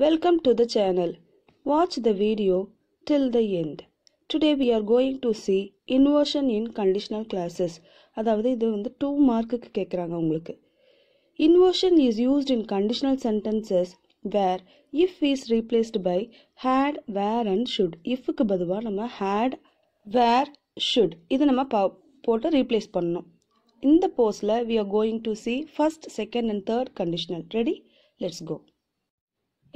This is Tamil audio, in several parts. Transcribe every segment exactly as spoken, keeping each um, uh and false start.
Welcome to the channel. Watch the video till the end. Today we are going to see inversion in conditional clauses. Adavadhu idu vandu two mark ku kekkranga ungalku. Inversion is used in conditional sentences where if is replaced by had, were and should. If ku badhuva nama had, were, should idu nama போட்டு replace பண்ணனும். In the pose la we are going to see first, second and third conditional. Ready? Let's go.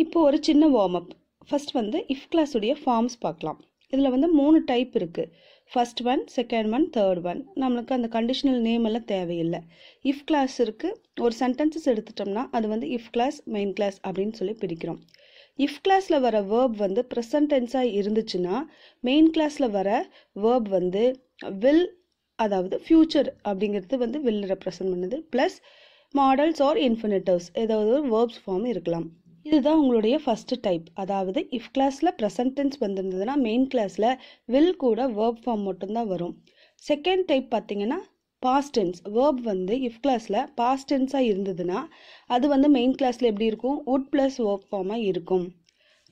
இப்போ ஒரு சின்ன வார்ம் அப். ஃபர்ஸ்ட் வந்து if class உடைய forms பார்க்கலாம். இதுல வந்து மூணு டைப் இருக்கு. First one, second one, third one. நமக்கு அந்த conditional name எல்லாம் தேவையில்லை. If class இருக்கு. ஒரு sentences எடுத்துட்டோம்னா அது வந்து if class, main class அப்படினு சொல்லி பிரிக்கிறோம். If classல வர verb வந்து present tense ஆ இருந்துச்சுனா main classல வர verb வந்து will அதாவது future அப்படிங்கிறது வந்து will represent பண்ணுது plus models or infinitives ஏதாவது ஒரு verbs form இருக்கலாம். இதுதான் உங்களுடைய first type. அதாவது if classல present tense வந்திருந்ததுனா main classல will கூட verb form மட்டும்தான் வரும். Second type பார்த்தீங்கன்னா past tense. verb வந்து if classல past tense ஆ இருந்ததுனா அது வந்து main classல எப்படி இருக்கும்? would plus verb form ஆ இருக்கும்.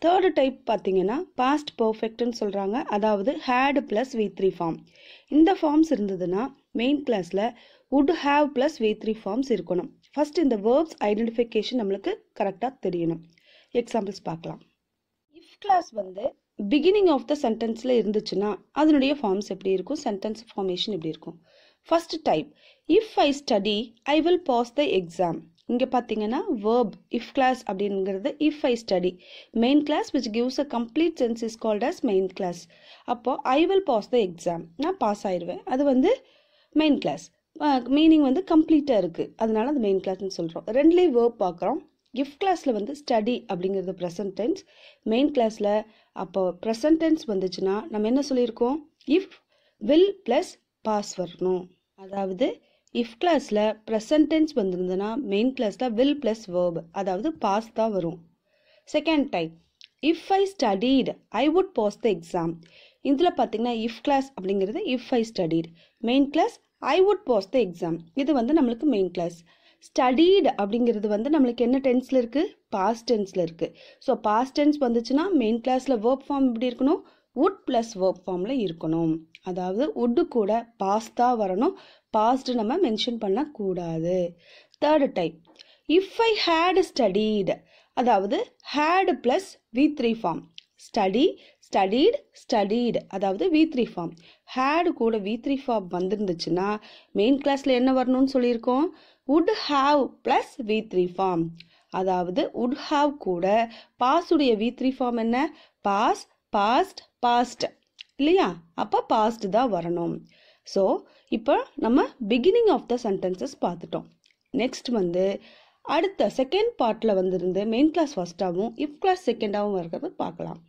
Third type பார்த்தீங்கன்னா past perfect ன்னு சொல்றாங்க. அதாவது had plus V three form. இந்த forms இருந்ததுனா main classல would have plus V three forms இருக்கணும். First in the verbs identification நம்மளுக்கு கரெக்ட்டா தெரியணும். எக்ஸாம்பிள்ஸ் பார்க்கலாம். If class வந்து beginning of the sentenceல இருந்துச்சுனா அதனுடைய forms எப்படி இருக்கும்? sentence formation எப்படி இருக்கும்? First type, if I study I will pass the exam. இங்க பாத்தீங்கன்னா verb if class அப்படிங்கிறது if I study. Main class which gives a complete sense is called as main class. அப்போ I will pass the exam. நான் பாஸ் ஆயிடுவேன். அது வந்து main class. மீனிங் வந்து கம்ப்ளீட்டா இருக்கு. அதனால அது மெயின் கிளாஸ்னு சொல்றோம். ரெண்டுலயே verb பார்க்கறோம். if classல வந்து study அப்படிங்கிறது present tense, main classல அப்போ present tense வந்துச்சுனா நம்ம என்ன சொல்லிருக்கோம்? if will plus pass வரணும். அதாவது if classல present tense வந்திருந்தனா main classல will plus verb அதாவது pass தான் வரும். Second type, if I studied I would pass the exam. இதுல பாத்தீங்கன்னா if class அப்படிங்கிறது if I studied, main class I would pass the exam. இது வந்து நம்மளுக்கு main class. studied அப்படிங்கிறது வந்து நம்மளுக்கு என்ன டென்ஸ்ல இருக்கு? past tenseல இருக்கு. சோ past tense வந்துச்சுனா main classல verb form எப்படி இருக்கணும்? would plus verb formல இருக்கணும். அதாவது would கூட past ஆ வரணும். past நம்ம மென்ஷன் பண்ண கூடாது. Third type, if I had studied அதாவது had plus V three form. study studied studied அதாவது V three form. had கூட V three form வந்திருந்துச்சுனா main classல என்ன வரணும்னு சொல்லிருக்கோம்? would have plus V three form. அதாவது would have கூட past உடைய V three form என்ன? past past past இல்லையா? அப்ப past தான் வரணும். சோ இப்போ நம்ம beginning of the sentences பார்த்துட்டோம். next வந்து அடுத்த second partல வந்திருந்து main class first ஆவும் if class second ஆவும் வரது பார்க்கலாம்.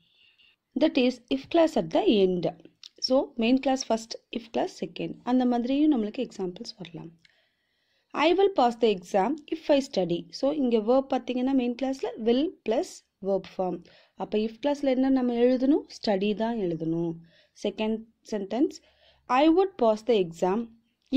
that is if class at the end. so main class first, if class second. அந்த மாதிரியும் நமக்கு examples வரலாம். I will pass the exam if I study. so இங்க verb பாத்தீங்கன்னா main classல will plus verb form. அப்ப if classல என்ன நம்ம எழுதணும்? study தான் எழுதணும். second sentence, I would pass the exam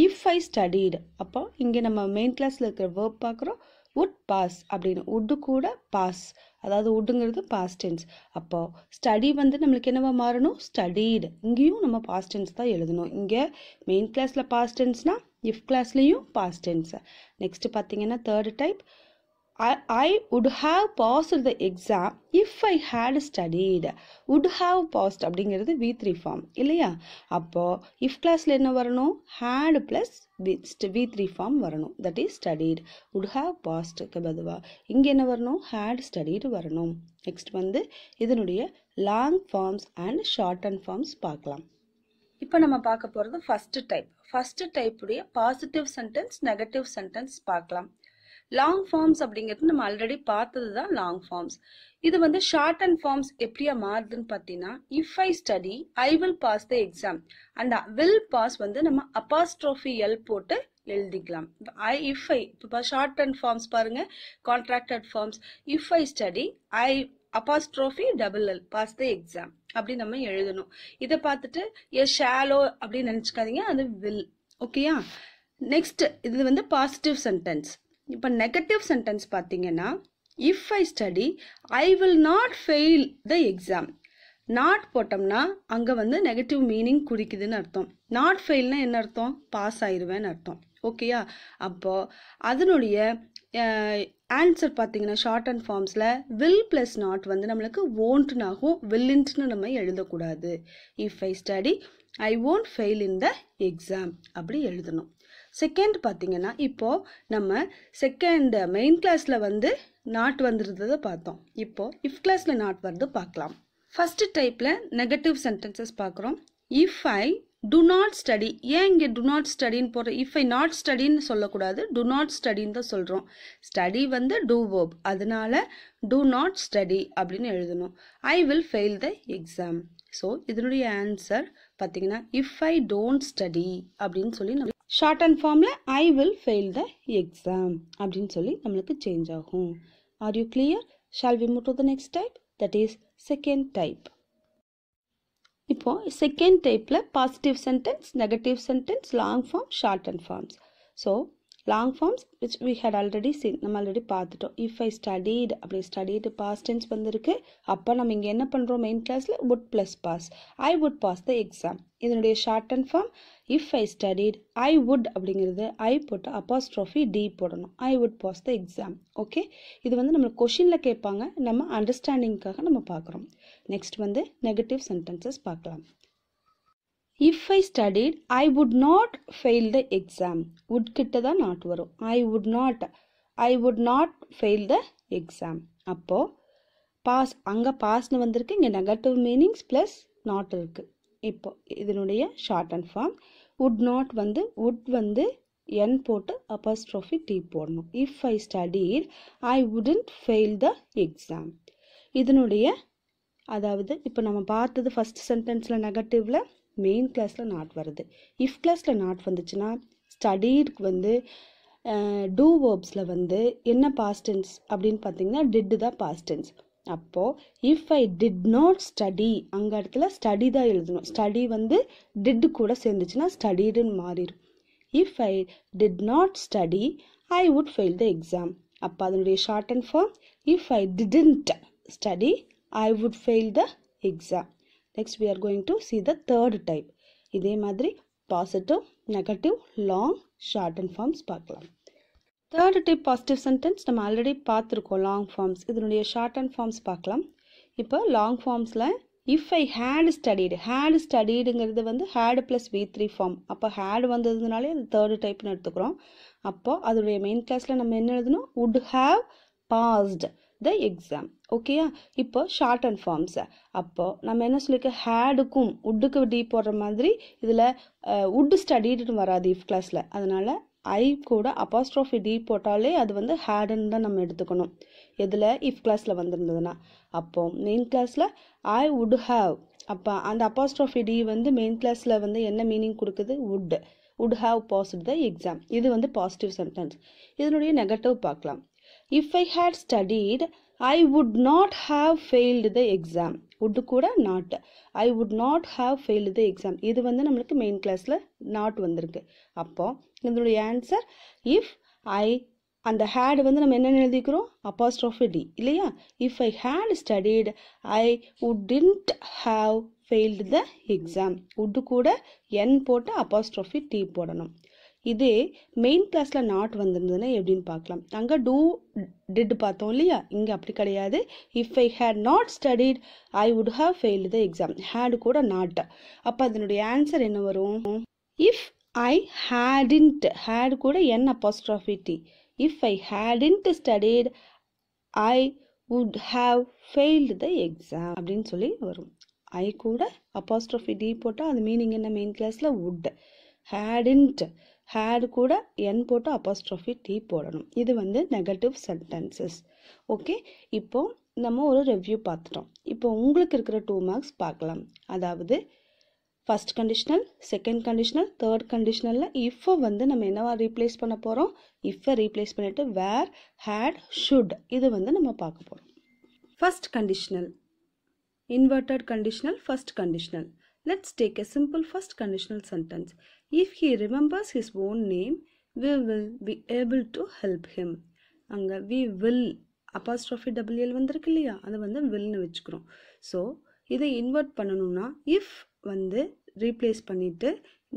if I studied. அப்ப இங்க நம்ம main classல இருக்கிற verb பார்க்கறோம். would pass அப்படின would கூட pass அதாவது woodங்கிறது past tense. அப்போ study வந்து நமக்கு என்னவா மாறணும்? studied. இங்கேயும் நம்ம past tense தான் எழுதணும். இங்க main classல past tenseனா if classலயும் past tense. next பாத்தீங்கன்னா third type, I, I would have passed the exam if I had studied. would have passed அப்படிங்கிறது V three form இல்லையா? அப்போ if classல என்ன வரணும்? had plus V three form வரணும். that is studied. would have passed க்கு பதிலா இங்க என்ன வரணும்? had studied வரணும். next வந்து இதனுடைய long forms and shortened forms பார்க்கலாம். இப்போ நம்ம பார்க்க போறது first type. first type உடைய positive sentence, negative sentence பார்க்கலாம். long forms அப்படிங்கிறது நம்ம ஆல்ரெடி பார்த்தது தான் long forms. இது வந்து short and forms எப்படியா மாறுதுன்னு பார்த்தீங்கன்னா if I study I will pass the exam. அந்த will pass வந்து நம்ம apostrophe l போட்டு எழுதிக்கலாம். I if I short and forms பாருங்க, contracted forms. if I study I apostrophe double l pass the exam அப்படி நம்ம எழுதணும். இத பார்த்துட்டு a shallow அப்படி நினைச்சுக்காதீங்க. அது will. ஓகேயா? next இது வந்து positive sentence. இப்போ negative sentence பார்த்தீங்கன்னா if I study, I will not fail the exam. Not போட்டோம்னா அங்க வந்து நெகட்டிவ் மீனிங் குறிக்குதுன்னு அர்த்தம். நாட் ஃபெயில்னா என்ன அர்த்தம்? பாஸ் ஆயிருவேன்னு அர்த்தம். ஓகேயா? அப்போ அதனுடைய ஆன்சர் பார்த்தீங்கன்னா ஷார்ட் அண்ட் ஃபார்ம்ஸில் வில் ப்ளஸ் நாட் வந்து நம்மளுக்கு won't ஆகும். வில்லின்ட்னு நம்ம எழுதக்கூடாது. If I study I won't fail in the exam அப்படி எழுதணும். செகண்ட் பார்த்தீங்கன்னா இப்போது நம்ம செகண்ட் மெயின் கிளாஸில் வந்து நாட் வந்துருந்ததை பார்த்தோம். இப்போது இஃப் கிளாஸில் நாட் வந்து பார்க்கலாம். ஃபர்ஸ்ட் டைப்பில் நெகட்டிவ் சென்டென்சஸ் பார்க்குறோம். If I do not study, ஏன் இங்கே டு நாட் ஸ்டடின்னு போடுற? இஃப் ஐ நாட் ஸ்டடின்னு சொல்லக்கூடாது, டு நாட் ஸ்டடின்னு தான் சொல்கிறோம். ஸ்டடி வந்து டூ வேர்ப், அதனால டு நாட் ஸ்டடி அப்படின்னு எழுதணும். I will fail the exam. So இதனுடைய ஆன்சர் பார்த்தீங்கன்னா இஃப் ஐ டோன்ட் ஸ்டடி அப்படின்னு சொல்லி நம்ம ஷார்ட் அண்ட் ஃபார்மில் I will fail the exam அப்படின்னு சொல்லி நம்மளுக்கு சேஞ்ச் ஆகும். Are you clear? Shall we move to the next type? That is second type. இப்போ second typeல positive sentence, negative sentence, long form, short and forms. So long forms which we had already seen, நம்ம already பார்த்துட்டோம். If I studied அப்படி studied past tense வந்திருக்கு. அப்போ நம்ம இங்கே என்ன பண்ணுறோம்? மெயின் கிளாஸில் would plus pass. I would pass the exam. இதனுடைய short and form if I studied I would அப்படிங்கிறது I போட்டு apostrophe D போடணும். I would pass the exam. Okay, இது வந்து நம்ம கொஷினில் கேட்பாங்க, நம்ம அண்டர்ஸ்டாண்டிங்காக நம்ம பார்க்குறோம். நெக்ஸ்ட் வந்து நெகட்டிவ் சென்டென்சஸ் பார்க்கலாம். If I studied, I would not fail the exam. Would kitta da not varum. I would not. I would not fail the exam. Appo pass anga pass nu vandirukku, inga negative meanings plus not irukku. Ippo idinudaiya short and form would not vandu would vandu n potu apostrophe t podnu. If I studied, I wouldn't fail the exam. Idinudaiya adavadhu ipo nama paathathu first sentence la negative la main கிளாஸில் நாட் வருது. இஃப் கிளாஸில் நாட் வந்துச்சுன்னா ஸ்டடீடுக்கு வந்து டூ வேர்ப்ஸில் வந்து என்ன பாஸ்டென்ஸ் அப்படின்னு பார்த்தீங்கன்னா டிட்டு தான் பாஸ்டென்ஸ். அப்போது if I did not study, அங்கே இடத்துல ஸ்டடி தான் எழுதணும். ஸ்டடி வந்து டிட்டு கூட சேர்ந்துச்சுன்னா ஸ்டடீடுன்னு மாறிடும். If I did not study I would fail the exam. அப்போ அதனுடைய short and form if I didn't study I would fail the exam. Next we are going to see the third type. இதே மாதிரி positive, negative, long, short and forms பார்க்கலாம். Third type positive sentence நம்ம ஆல்ரெடி பார்த்துருக்கோம். long forms, இதனுடைய short and forms பார்க்கலாம். இப்போ long formsல if I had studied, had studiedங்கிறது வந்து had plus V three form. அப்போ had வந்ததுனாலே அது third typeனு எடுத்துக்கிறோம். அப்போ அதனுடைய main classல நம்ம என்ன எழுதணும்? would have passed the exam. ஓகேயா? இப்போ ஷார்ட் அண்ட் ஃபார்ம்ஸ். அப்போது நம்ம என்ன சொல்லியிருக்க? ஹேடுக்கும் உட்டுக்கு டி போடுற மாதிரி இதில் உட் ஸ்டடின்னு வராது இஃப் கிளாஸில். அதனால் ஐ கூட அப்பாஸ்ட்ரோஃபி டி போட்டாலே அது வந்து ஹேடுன்னு தான் நம்ம எடுத்துக்கணும். இதில் இஃப் கிளாஸில் வந்திருந்ததுன்னா அப்போது மெயின் கிளாஸில் ஐ வுட் ஹாவ். அப்போ அந்த அப்பாஸ்ட்ரோஃபி டி வந்து மெயின் கிளாஸில் வந்து என்ன மீனிங் கொடுக்குது? Would would have passed the exam. இது வந்து பாசிட்டிவ் சென்டென்ஸ். இதனுடைய நெகட்டிவ் பார்க்கலாம். If I had studied, I would not have failed the exam. Would கூட not. I would not have failed the exam. இது வந்து நம்மளுக்கு மெயின் கிளாஸில் not வந்திருக்கு. அப்போ இதனுடைய ஆன்சர் இஃப் ஐ, அந்த ஹேட் வந்து நம்ம என்னென்னு எழுதிக்கிறோம்? அப்பாஸ்ட்ரோஃபி டி இல்லையா? If I had studied I wouldn't have failed the exam. Would கூட என் போட்டு அப்பாஸ்ட்ரோஃபி டி போடணும். இதே மெயின் கிளாஸில் நாட் வந்திருந்ததுன்னா எப்படின்னு பார்க்கலாம். அங்கே டூ டிட் பார்த்தோம் இல்லையா? இங்கே அப்படி கிடையாது. If I had not studied I would have failed the exam. Had கூட நாட். அப்போ அதனுடைய ஆன்சர் என்ன வரும்? இஃப் ஐ ஹேடின்ட், ஹேட் கூட n apostrophe t. If I hadn't studied I would have failed the exam அப்படின்னு சொல்லி வரும். ஐ கூட அப்பாஸ்ட்ரோஃபி டி போட்டால் அது மீனிங் என்ன? மெயின் கிளாஸில் வுட். ஹேடின்ட், ஹேட் கூட என் போட்டு அப்பாஸ்ட்ரோஃபி டி போடணும். இது வந்து நெகட்டிவ் சென்டென்சஸ். ஓகே, இப்போ நம்ம ஒரு ரிவ்யூ பார்த்துட்டோம். இப்போ உங்களுக்கு இருக்கிற டூ மார்க்ஸ் பார்க்கலாம். அதாவது first conditional, second conditional, third கண்டிஷனலில் இஃப்பை வந்து நம்ம என்னவா ரீப்ளேஸ் பண்ண போகிறோம்? இஃப்பை ரீப்ளேஸ் பண்ணிவிட்டு வேர், ஹேட், ஷுட் இது வந்து நம்ம பார்க்க போகிறோம். First conditional, inverted conditional, first conditional. Let's take a simple first conditional sentence. If he remembers his own name, we will be able to help him. Anga we will apostrophe W L வந்திருக்கு இல்லையா அது வந்து will னு வெச்சுக்குறோம் சோ இதை இன்வெர்ட் பண்ணனும்னா if வந்து replace பண்ணிட்டு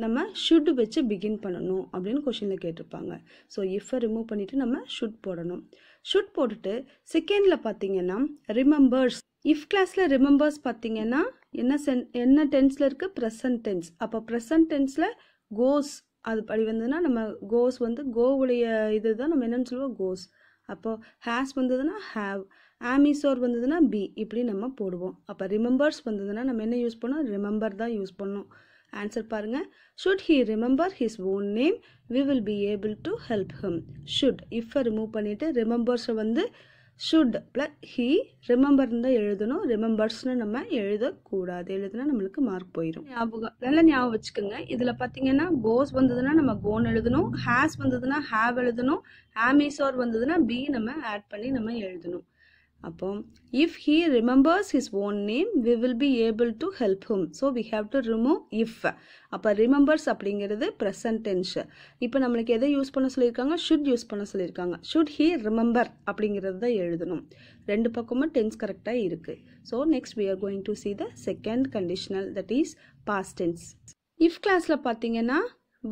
நம்ம should வெச்சு begin பண்ணனும் அப்படினு क्वेश्चनல கேட்டிருப்பாங்க சோ if remove பண்ணிட்டு நம்ம should போடணும் should போட்டுட்டு செகண்ட்ல பாத்தீங்கன்னா remembers if classல remembers பாத்தீங்கன்னா என்ன என்ன டென்ஸ்ல இருக்கு present tense அப்ப present tenseல goes அது படி வந்ததுனா நம்ம goes வந்து go உடைய இதுதான் நம்ம என்னன்னு சொல்லுவோம் goes அப்போ has வந்ததுனா have am is or வந்ததுனா be இப்படி நம்ம போடுவோம் அப்ப remembers வந்ததுனா நம்ம என்ன யூஸ் பண்ணோம் remember தான் யூஸ் பண்ணோம் ஆன்சர் பாருங்க should he remember his own name we will be able to help him should if remove பண்ணிட்டு remembers வந்து should plus he remember ன்னு எழுதணும் remembers ன்னு நம்ம எழுத கூடாது எழுதுனா நமக்கு மார்க் போயிடும் ஞாபகம் நல்லா ஞாபகம் வெச்சுக்கங்க இதுல பாத்தீங்கன்னா goes வந்ததுனா நம்ம go ன்னு எழுதணும் has வந்ததுனா have எழுதணும் am is or வந்ததுனா be நம்ம ஆட் பண்ணி நம்ம எழுதணும் அப்போ if he remembers his own name we will be able to help him so we have to remove if அப்ப remembers அப்படிங்கிறது present tense இப்போ நமக்கு எதை யூஸ் பண்ண சொல்லிருக்காங்க should யூஸ் பண்ண சொல்லிருக்காங்க should he remember அப்படிங்கிறது தான் எழுதணும் ரெண்டு பக்கமும் tense கரெக்ட்டா இருக்கு so next we are going to see the second conditional that is past tense if classல பாத்தீங்கன்னா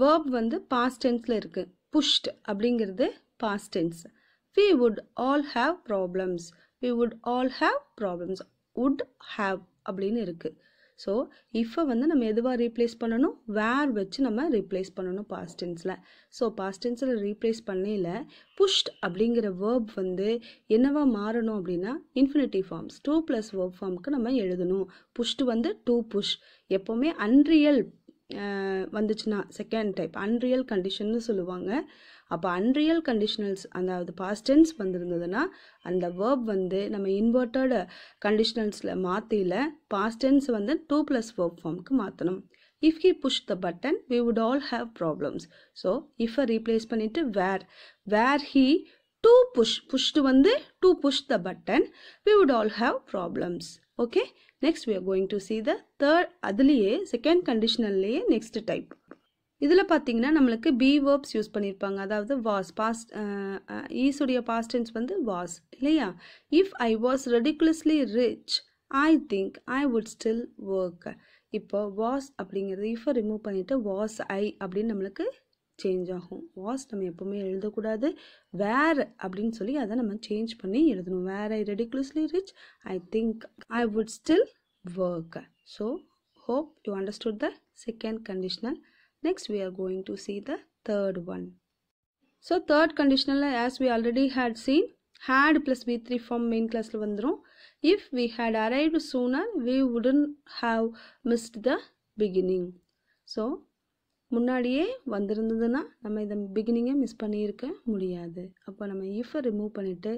verb வந்து past tenseல இருக்கு pushed அப்படிங்கிறது past tense we would all have problems we would all have problems would have அப்படினு இருக்கு so if வந்து நம்ம எதுவா replace பண்ணனும் where வெச்சு நம்ம replace பண்ணனும் past tenseல so past tenseல replace பண்ணல pushed அப்படிங்கற verb வந்து என்னவா மாறணும் அப்படினா infinitive forms two plus verb formக்கு நம்ம எழுதணும் pushed வந்து to push எப்பவுமே unreal வந்துச்சுனா செகண்ட் டைப் unreal condition னு சொல்லுவாங்க அப்ப unreal conditionals அதாவது past tense வந்திருந்ததுனா அந்த verb வந்து நம்ம inverted conditionalsல மாத்தில past tense வந்து two plus verb formக்கு மாத்தணும் if he pushed the button we would all have problems so if I replace பண்ணிட்டு where where he to push pushed வந்து to push the button we would all have problems okay next we are going to see the third adliye second conditional le next type idula pathina namalukku be verbs use panirpaanga adavadhu was past is udiya past tense vandu was illaya if I was ridiculously rich I think I would still work ipo was abingiradhu if remove pannita was I abdin namalukku change ஆகும் was நம்ம எப்பவுமே எழுத கூடாது where அப்படினு சொல்லி அத நம்ம change பண்ணி எழுதணும் where I ridiculously rich I think I would still work so hope you understood the second conditional next we are going to see the third one so third conditional as we already had seen had plus V three form main class ல வந்துரும் if we had arrived sooner we wouldn't have missed the beginning so முன்னாடியே வந்திருந்ததுனா நம்ம இத beginning-ஐ மிஸ் பண்ணியிருக்க முடியாது அப்ப நம்ம if remove பண்ணிட்டு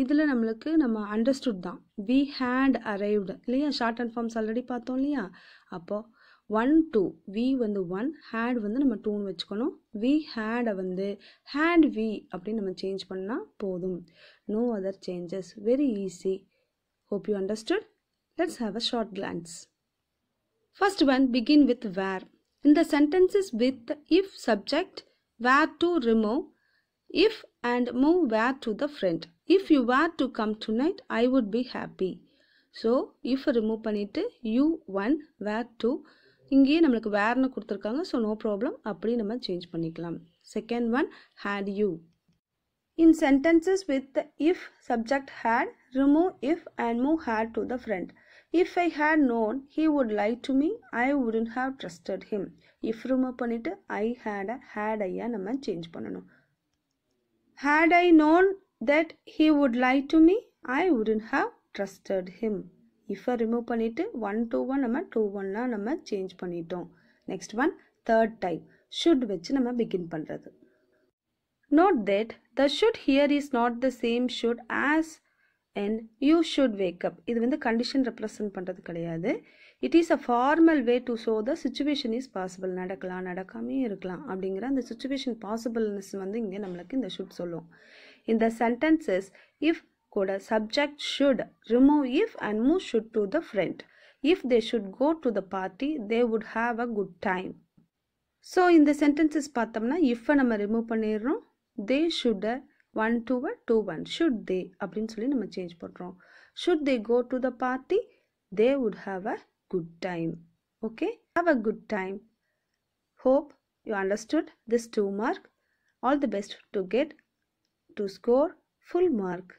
இதுல நமக்கு நம்ம understood தான் we had arrived இல்லையா shorthand forms ஆல்ரெடி பார்த்தோம் இல்லையா அப்போ one two we வந்து one had வந்து நம்ம two னு வெச்சுக்கணும் we had வந்து had we அப்படி நம்ம change பண்ணா போதும் no other changes very easy hope you understood let's have a short glance first one begin with where In the sentences with if subject, were to remove, if and move were to the front. If you were to come tonight, I would be happy. So, if remove பண்ணிட்டு, you one, were to, இங்கே நம்மளுக்கு were ன்னு கொடுத்திருக்காங்க, so no problem, அப்படி நம்ம change பண்ணிக்கலாம். Second one, had you. In sentences with if subject had, remove if and move had to the front. If I had known he would lie to me, I wouldn't have trusted him. If remove பண்ணிட்டு I had a had ஐயா நம்ம change பண்ணனும். Had I known that he would lie to me, I wouldn't have trusted him. If remove பண்ணிட்டு one two one நம்ம two one னா நம்ம change பண்ணிட்டோம். Next one third type should வெச்சு நம்ம begin பண்றது. Note that the should here is not the same should as and you should wake up இது வந்து condition represent பண்றது கிடையாது it is a formal way to show the situation is possible நடக்கலாம் நடக்காமே இருக்கலாம் அப்படிங்கற அந்த situation possibleness வந்து இங்க நமக்கு இந்த should சொல்லும் in the sentences if கூட subject should remove if and move should to the front if they should go to the party they would have a good time so in the sentences பார்த்தோம்னா if நம்ம remove பண்ணிரோம் they should ஒன் டூவை டூ ஒன் ஷுட் தே அப்படின்னு சொல்லி நம்ம சேஞ்ச் பண்ணுறோம். Should they go to the party they would have a good time. Okay, have a good time. Hope you understood this two mark. All the best to get to score full mark.